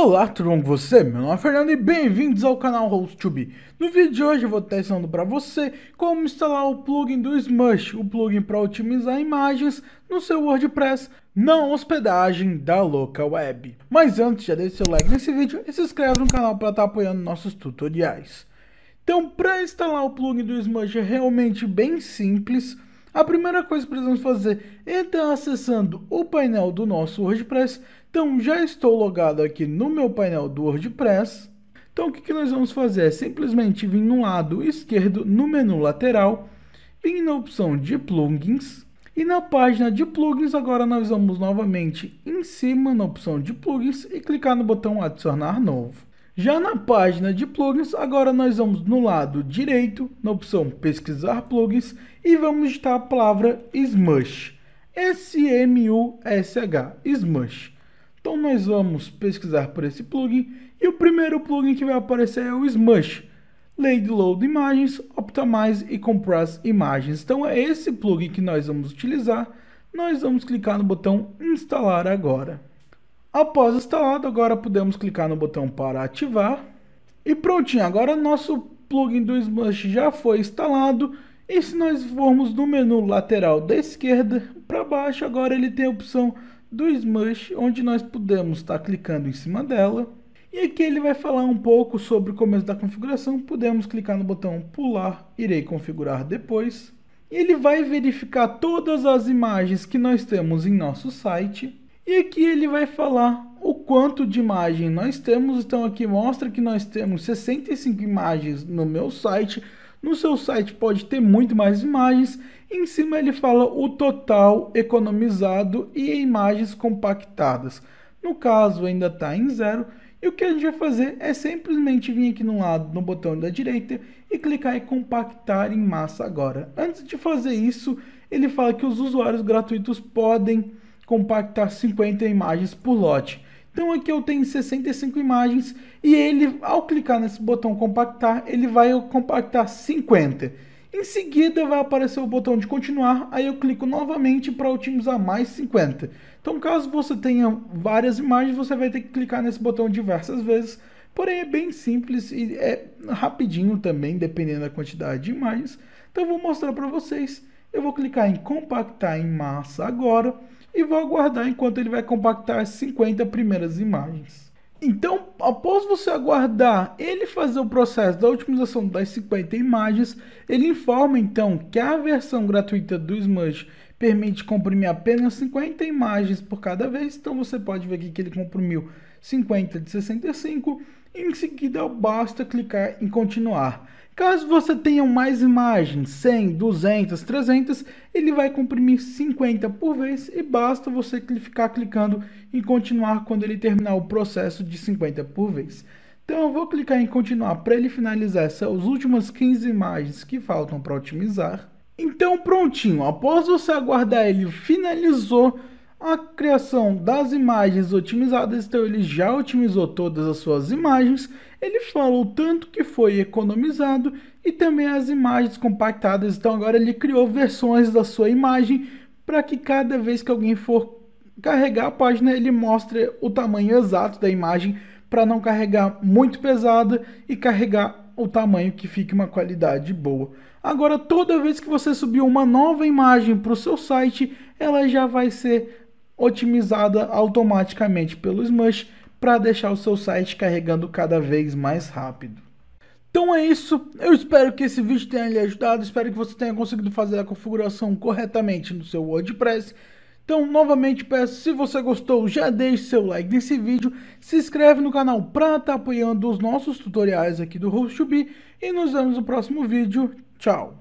Olá, tudo bom com você? Meu nome é Fernando e bem-vindos ao canal Host2B. No vídeo de hoje eu vou estar ensinando para você como instalar o plugin do Smush, o plugin para otimizar imagens no seu WordPress, na hospedagem da Locaweb. Mas antes, já deixe seu like nesse vídeo e se inscreve no canal para estar apoiando nossos tutoriais. Então, para instalar o plugin do Smush é realmente bem simples. A primeira coisa que precisamos fazer é estar acessando o painel do nosso WordPress. Então já estou logado aqui no meu painel do WordPress. Então o que nós vamos fazer é simplesmente vir no lado esquerdo, no menu lateral, vir na opção de plugins. E na página de plugins agora nós vamos novamente em cima na opção de plugins e clicar no botão adicionar novo. Já na página de plugins, agora nós vamos no lado direito, na opção pesquisar plugins, e vamos digitar a palavra Smush. S-M-U-S-H, Smush. Então nós vamos pesquisar por esse plugin, e o primeiro plugin que vai aparecer é o Smush. Load, imagens, optimize e compress imagens. Então é esse plugin que nós vamos utilizar. Nós vamos clicar no botão instalar agora. Após instalado, agora podemos clicar no botão para ativar. E prontinho, agora nosso plugin do Smush já foi instalado. E se nós formos no menu lateral da esquerda para baixo, agora ele tem a opção do Smush, onde nós podemos estar clicando em cima dela. E aqui ele vai falar um pouco sobre o começo da configuração. Podemos clicar no botão pular, irei configurar depois. E ele vai verificar todas as imagens que nós temos em nosso site. E aqui ele vai falar o quanto de imagem nós temos. Então aqui mostra que nós temos 65 imagens no meu site. No seu site pode ter muito mais imagens. Em cima ele fala o total economizado e imagens compactadas. No caso ainda está em zero. E o que a gente vai fazer é simplesmente vir aqui no lado, no botão da direita, e clicar em compactar em massa agora. Antes de fazer isso, ele fala que os usuários gratuitos podem compactar 50 imagens por lote. Então aqui eu tenho 65 imagens e ele, ao clicar nesse botão compactar, ele vai compactar 50. Em seguida vai aparecer o botão de continuar, aí eu clico novamente para otimizar mais 50. Então caso você tenha várias imagens, você vai ter que clicar nesse botão diversas vezes, porém é bem simples e é rapidinho também, dependendo da quantidade de imagens. Então eu vou mostrar para vocês. Eu vou clicar em compactar em massa agora e vou aguardar enquanto ele vai compactar as 50 primeiras imagens. Então, após você aguardar ele fazer o processo da otimização das 50 imagens, ele informa então que a versão gratuita do Smush permite comprimir apenas 50 imagens por cada vez. Então você pode ver aqui que ele comprimiu 50 de 65. Em seguida basta clicar em continuar. Caso você tenha mais imagens, 100, 200, 300, ele vai comprimir 50 por vez e basta você ficar clicando em continuar quando ele terminar o processo de 50 por vez. Então eu vou clicar em continuar para ele finalizar essas últimas 15 imagens que faltam para otimizar. Então prontinho, após você aguardar ele finalizou a criação das imagens otimizadas, então ele já otimizou todas as suas imagens, ele falou tanto que foi economizado e também as imagens compactadas, então agora ele criou versões da sua imagem para que cada vez que alguém for carregar a página, ele mostre o tamanho exato da imagem para não carregar muito pesada e carregar o tamanho que fique uma qualidade boa. Agora toda vez que você subir uma nova imagem para o seu site, ela já vai ser otimizada automaticamente pelo Smush para deixar o seu site carregando cada vez mais rápido. Então é isso, eu espero que esse vídeo tenha lhe ajudado, espero que você tenha conseguido fazer a configuração corretamente no seu WordPress. Então novamente peço, se você gostou, já deixe seu like nesse vídeo, se inscreve no canal para estar apoiando os nossos tutoriais aqui do Host2B e nos vemos no próximo vídeo, tchau!